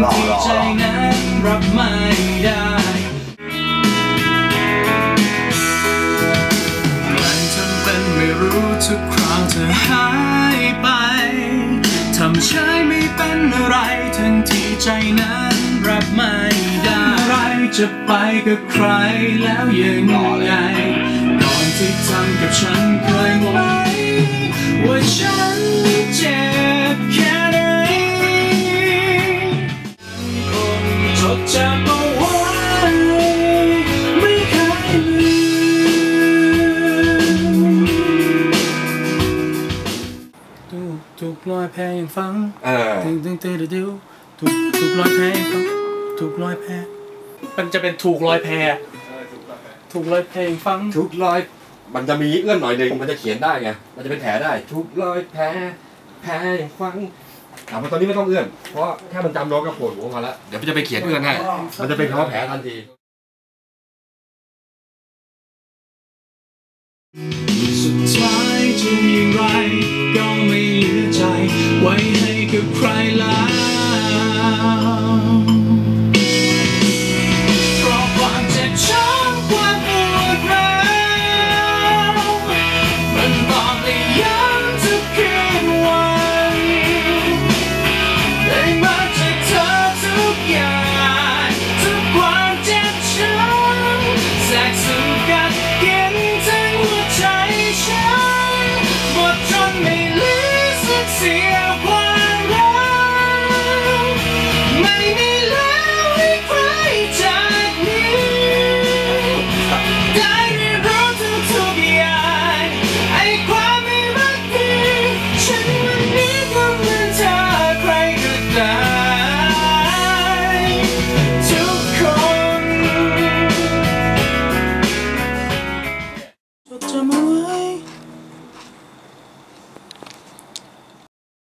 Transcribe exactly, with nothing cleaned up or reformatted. ที่ใจนั้นรับไม่ได้มันทำเป็นไม่รู้ทุกครั้งเธอหายไปทำใช่ไม่เป็นอะไรทั้งที่ใจนั้นรับไม่ได้อะไรจะไปกับใครแล้วยังไงก่อนที่ทำกับฉันเคยไหมว่าฉันเจ็บแค่ไหนคงจดจำเอาไว้ไม่เคยลืมถูกถูกลอยแพยังฟังตึงตึงตึงเดือดถูกถูกลอยแพยังฟังถูกลอยแพมันจะเป็นถูกลอยแพถูกลอยแพยังฟังถูกลอยมันจะมีเอื้อนหน่อยหนึ่งมันจะเขียนได้ไงมันจะเป็นแผลได้ทุกรอยแผลแผลอย่างฟังแต่ตอนนี้ไม่ต้องเอื้อนเพราะแค่มันจำน้องกระโผล่หัวมาแล้วเดี๋ยวมันจะไปเขียนเอื้อนให้มันจะเป็นคำว่าแผลทันทีสุดท้ายจะอย่างไรก็ไม่เหลือใจไว้ให้กับใครล่ะ